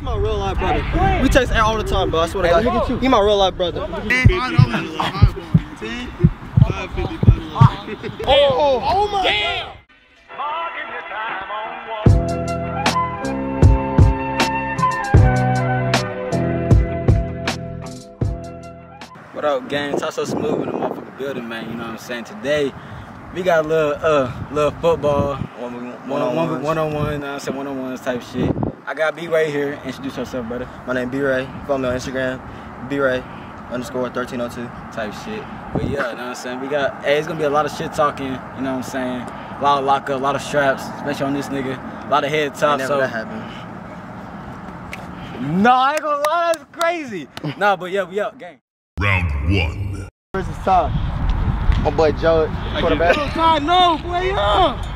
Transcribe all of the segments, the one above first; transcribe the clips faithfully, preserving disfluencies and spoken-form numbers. He's my real life brother. We text all the time, bro. I swear to God. He's my real life brother. Oh, oh my God. What up, gang? Ty So Smoove in the motherfucking building, man. You know what I'm saying? Today, we got a little, uh, little football, one-on-one, one-on-one, I'm saying one-on-ones type shit. I got B-Ray here. Introduce yourself, brother. My name B-Ray. Follow me on Instagram, B-Ray underscore thirteen oh two type shit. But yeah, you know what I'm saying? We got, hey, it's gonna be a lot of shit talking, you know what I'm saying? A lot of lockup, a lot of straps, especially on this nigga. A lot of head tops. So. That happened. No, I ain't gonna lie, that's crazy. Nah, but yeah, we up, gang. Round one. Where's the top? My boy Joe, quarterback. No, play up.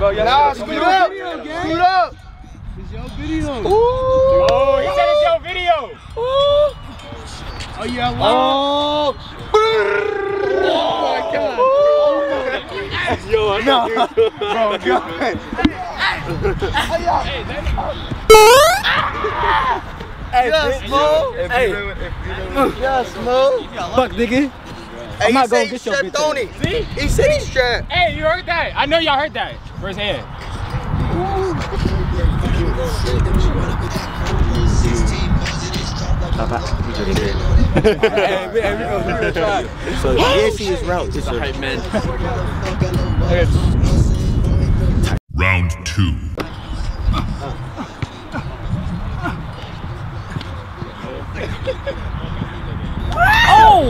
Bro, nah, screw it up. Screw it up. It's your video. Ooh. Oh, he said it's your video. Ooh. Oh, yeah, wow. Oh. Oh, my God. Ooh. Yo, I know. Bro, God. Hey, yes, Mo. Hey. Yes, Mo. Fuck, nigga. Hey, I'm not going to get your bitch. On it. See? He said he's strapped. Hey, you heard that? I know y'all heard that. Where's his hand? So you didn't see his route. It's a hype man. Round two. Oh!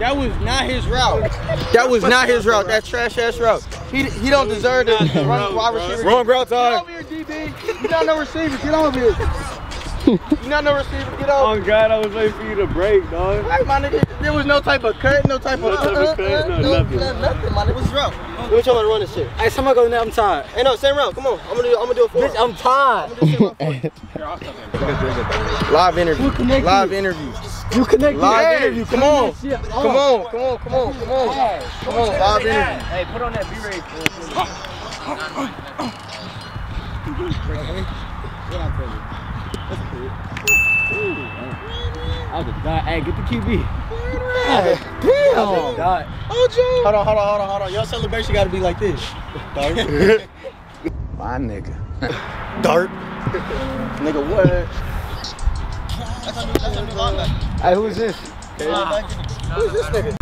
That was not his route. That was not his route. That trash ass route. He he don't deserve to run wide receiver. Wrong route, Ty. Get over here, D B. You're not no receiver. Get over here. You're not no receiver. Get over. Oh God, I was waiting for you to break, dog. Right, my nigga. There was no type of cut, no type no of, type uh, of cut, uh, no, no nothing. Nothing, my nigga. What's route? We trying to run this shit. Hey, somebody go now. I'm tired. Hey, no, same route. Come on. I'm gonna do. I'm gonna do it for. Bitch, I'm tired. Live interview. Live interview. You connect live hey, interview. Come on. Come on. Come on. Come on. Come on. Come on. Live interview. Hey, put on that B-Ray. I was a dot. Hey, get the Q B. Damn. Hold on. Hold on. Hold on. Hold on. Your celebration got to be like this. Dart. My nigga. Dart. Nigga, what? That's a new, that's a new linebacker. Hey, who's this? Wow. Who's this nigga?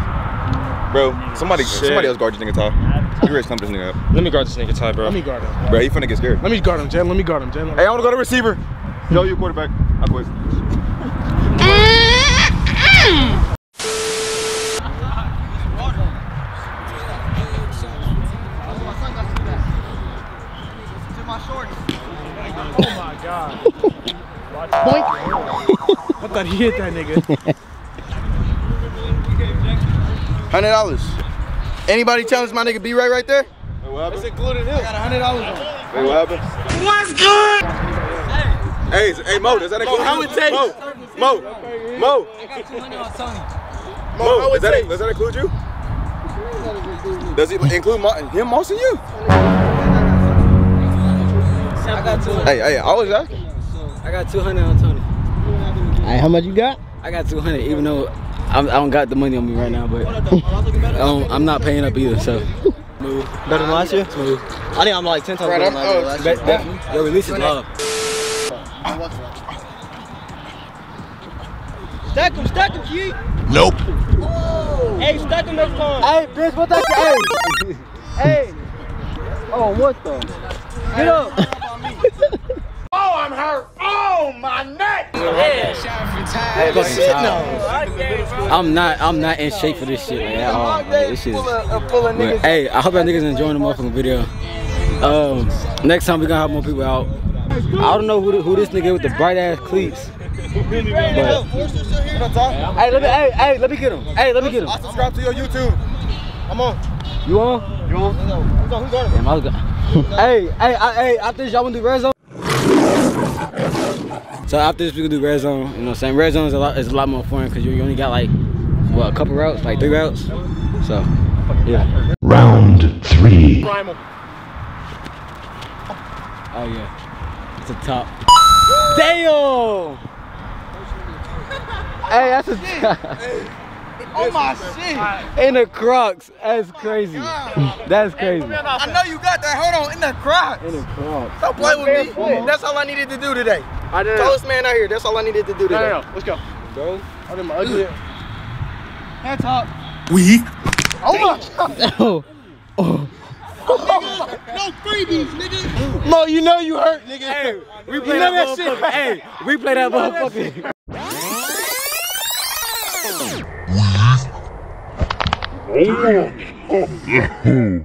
Bro, somebody Shit. somebody else guard this nigga, Ty. You ready to stump this nigga up. Let me guard this nigga, Ty, bro. Let me guard him. Bro, bro he finna get scared. Let me guard him, Jalen. Let me guard him, Jalen. Hey, I wanna go to receiver. Yo, you quarterback. I quit. Oh my God. Boink. I thought he hit that nigga. one hundred dollars. Anybody challenge my nigga B-Ray right there? Wait, what happened? It's included him. I got one hundred dollars on it. Wait, what happened? What's good? Hey, hey, hey Mo, does that include Mo, how it takes? Mo, Mo, Mo. I got two hundred on Tony. Mo, Mo does, that, does that include you? Does it include my, him, most of you? I got two hundred. Hey, hey, I was asking. I got two hundred on Tony. Alright, how much you got? I got two hundred, even though I'm, I don't got the money on me right now, but um, I'm not paying up either, so. Smooth. Better than last year? Smooth. I think I'm like ten times better than last year. Definitely. Yo, release is love. Stack him, stack him, G. Nope. Oh. Hey, stack him next time. Hey, bitch, what that? Hey. Hey. Oh, what the? Get up. Oh, I'm hurt. Oh, my neck. Yeah. I'm not, I'm not in shape for this shit, man, at all. Like, this shit is, but, hey, I hope y'all niggas enjoying the motherfucking video. Um, next time we gonna have more people out. I don't know who, the, who this nigga with the bright ass cleats. But, hey, let me, hey, hey, let me get him. Hey, let me get him. I subscribe to your YouTube. I'm on. You on? You on? Who's on? Who's on? Damn, I was gonna. Hey, hey, I, hey, I think y'all wanna do red zone. So after this we can do red zone, you know what I'm saying? Red zone is a lot, is a lot more fun because you, you only got like, what, a couple routes, like three routes? So, yeah. Round three. Primal. Oh yeah. It's a top. Damn! Hey, that's a top. Oh my shit! In the Crocs, that's crazy. That's crazy. I know you got that. Hold on, in the Crocs. In the Crocs. Don't play with me. That's all I needed to do today. I did. Coolest man out here. That's all I needed to do today. No, no, no. Let's go. Bro, I did my ugly. Hands up. We. Oh my God. Oh. Oh. Nigga, no freebies, nigga. Mo, you know you hurt, nigga. Hey, replay you know that, that shit. Hey, replay that motherfucker.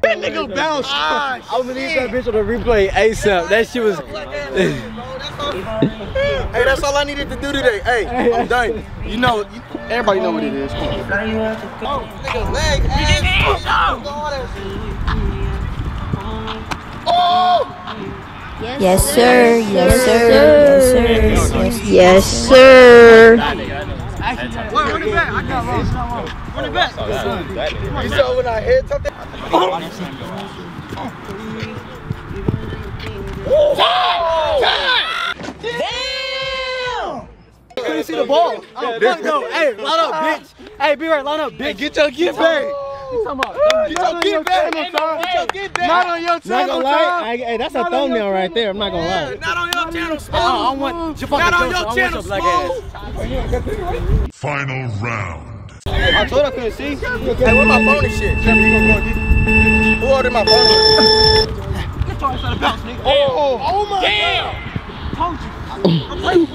That nigga bounced. Ah, I'm gonna need that bitch on the replay ASAP. That shit was. Hey, that's all I needed to do today. Hey, I'm done. You know, everybody know what it is. Come on. Oh, nigga, leg, ass. Yes sir, yes sir, yes sir, yes sir. Run it back, I got wrong. Run it back. You saw when I hit something? Damn! I couldn't see the ball. I don't know. Hey, line up, bitch. Hey, be right, line up, bitch. Get your get back. You talking about? Get your get back. Get your get back. Not on your channel, lie. Hey, that's a thumbnail right there. I'm not gonna lie. Not on your channel, Smoove. I want. Not on your channel, Smoove. Final round. I told I couldn't see. Hey, where my phone and shit? Who ordered my phone? Get your ass out of bounds, nigga. Oh, oh my damn. Told you. I'm playing.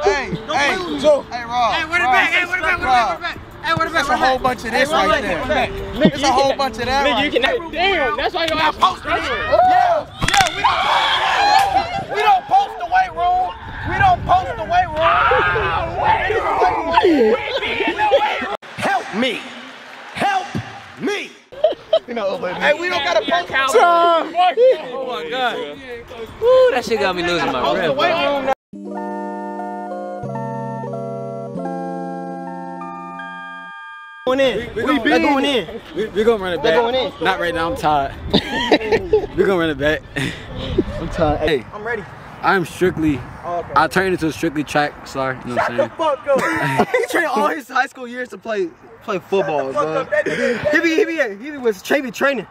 Hey, hey, Joe. Hey, Rob. Hey, where the back? Hey, where the back? Where the back? Where the back? Hey, what about a whole bunch of this hey, right there? Right there. It's a whole bunch of that. Nigga, you can right damn, that's why you don't have to post right here. Yeah, yeah, we don't, we don't post the weight room. We don't post the weight room. Oh, we be in the weight room. Help me. Help me. You know, hey, we don't gotta post the oh my God. Ooh, that shit got me losing my grip. Going in. We, we we going, going in. We, we're gonna run it back. Going in. Not right now. I'm tired. We're gonna run it back. I'm tired. Hey, I'm ready. I'm strictly. Oh, okay. I turned into a strictly track star. You know what I'm saying? Shut the fuck up. He trained all his high school years to play play football. Shut the fuck up. He be he be he was Chevy training.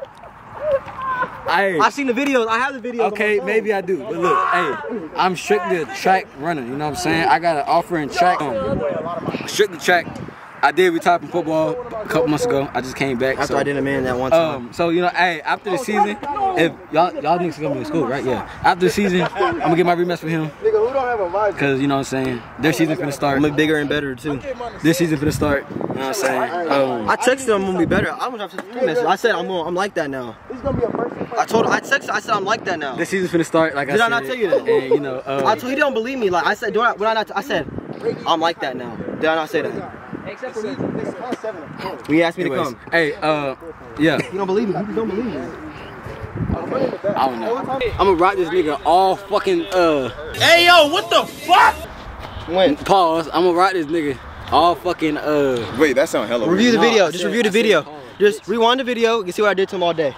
Hey. I've seen the videos. I have the videos. Okay, maybe I do. But look, hey, I'm strictly a track runner. You know what I'm saying? I got an offer in track. Um, strictly track. I did retire from football a couple months ago. I just came back. After so, I did a man that one time. Um, so, you know, hey, after the season, if y'all y'all niggas gonna be in school, right? Yeah. After the season, I'm gonna get my rematch with him. Because, you know what I'm saying? Their season's gonna start. I'm gonna be bigger and better, too. This season's gonna start. You know what I'm saying? Um, I texted him I'm gonna be better. I was after the message. I said I'm gonna, I'm like that now. I told him, I texted I said I'm like that now. This season's gonna start. Like I said. Did I not tell you that? And, you know, um, I told you, he don't believe me. Like, I said, do I, when I, not, I said, I'm like that now. Did I not say that? Except for me. We asked me to come. Hey, uh, yeah. You don't believe me. You don't believe me. Okay. I don't know. I'm gonna rock this nigga all fucking, uh. Hey, yo, what the fuck? When? Pause. I'm gonna rock this nigga all fucking, uh. Wait, that sound hella weird. Review the video. Just review the video. Just rewind the video. You can see what I did to him all day.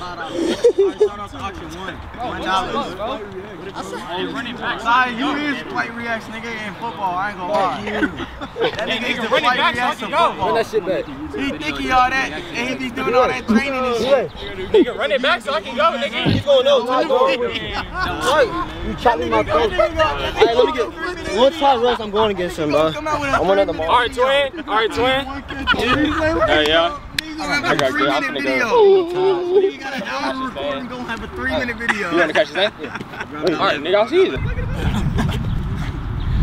Sorry, you is play reacts nigga in football, I ain't gonna lie. That nigga is the play reacts in football. That shit back. He thinky all that, and he be doing all that training and shit. Nigga, run it back so I can go, nigga. He's gonna know. You chopping my throat. Alright, let me get one try rush, I'm going against him, bro. I want another ball. Alright, twin. Alright, twin. There you go. I got a three minute video. You got an hour recording, don't have a three minute video. You want to catch that? All right, nigga, I'll see you.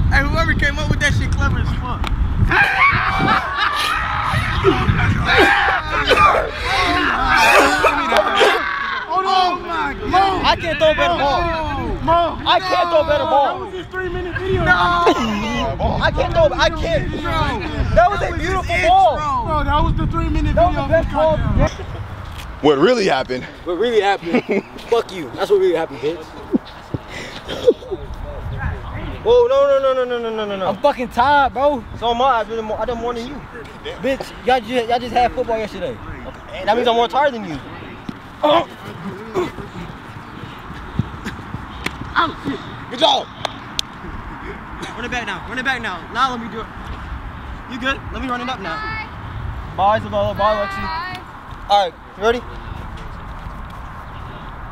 Hey, whoever came up with that shit clever as fuck. Hold on. Mo, I can't throw a better ball. Mo, I can't throw a better ball. That was his three minute video. No. I can't throw. I can't. That was a beautiful ball. Bro, that was the three minute video. What really happened? What really happened? Fuck you. That's what really happened, bitch. Whoa, no, no, no, no, no, no, no, no. I'm fucking tired, bro. So am I. I done more than you. Bitch, y'all just, y'all just had football yesterday. Okay. That means I'm more tired than you. Oh. Oh. Good job. Run it back now. Run it back now. Now let me do it. You good? Let me run it up now. Bye, Isabella. Bye, Lexi. All right, you ready?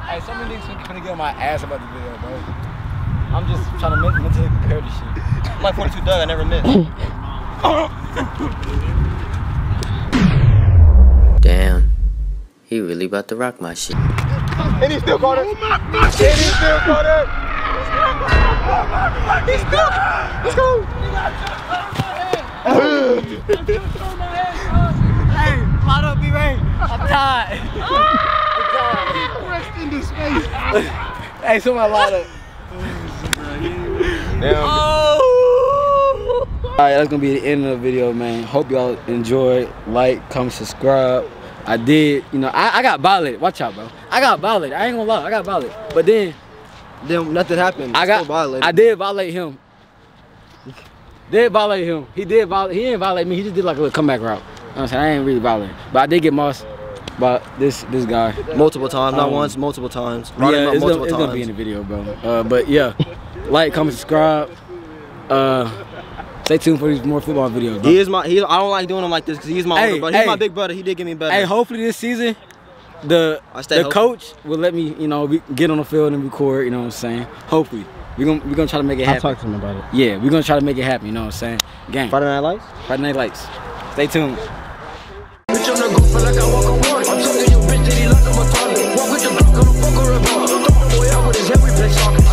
Hey, so many niggas are gonna get on my ass about this video, bro. I'm just trying to mentally prepare this shit. I'm like forty-two Doug, I never miss. Damn, he really about to rock my shit. And he still caught it. Oh my God! And he still caught it. He's still. Let's go. I just throw my head. Hey, fly up, B-Ray. I'm tired. Into space. Hey, somebody light up. Oh. Alright, that's gonna be the end of the video, man. Hope y'all enjoyed. Like, comment, subscribe. I did, you know, I, I got violated. Watch out, bro. I got violated. I ain't gonna lie, I got violated. But then, then nothing happened. I got violated. I did violate him. Did violate him. He did violate. He didn't violate me. He just did like a little comeback route. You know what I'm saying? I ain't really violated, but I did get mossed. But this this guy multiple times, um, not once, multiple times. Right yeah, it's, multiple gonna, it's times. gonna be in the video, bro. Uh, but yeah, like, comment, subscribe. Uh, stay tuned for these more football videos. Bro. He is my. He, I don't like doing him like this because he's my hey, older brother. He's hey, my big brother. He did give me better. Hey, hopefully this season, the the hopeful. coach will let me, you know, get on the field and record. You know what I'm saying? Hopefully, we're gonna we're gonna try to make it happen. I'll talk to him about it. Yeah, we're gonna try to make it happen. You know what I'm saying? Gang. Friday Night Lights. Friday Night Lights. Stay tuned. Walk with your Glock, on a fuck or a gun. Don't throw a boy out with his head, we play soccer.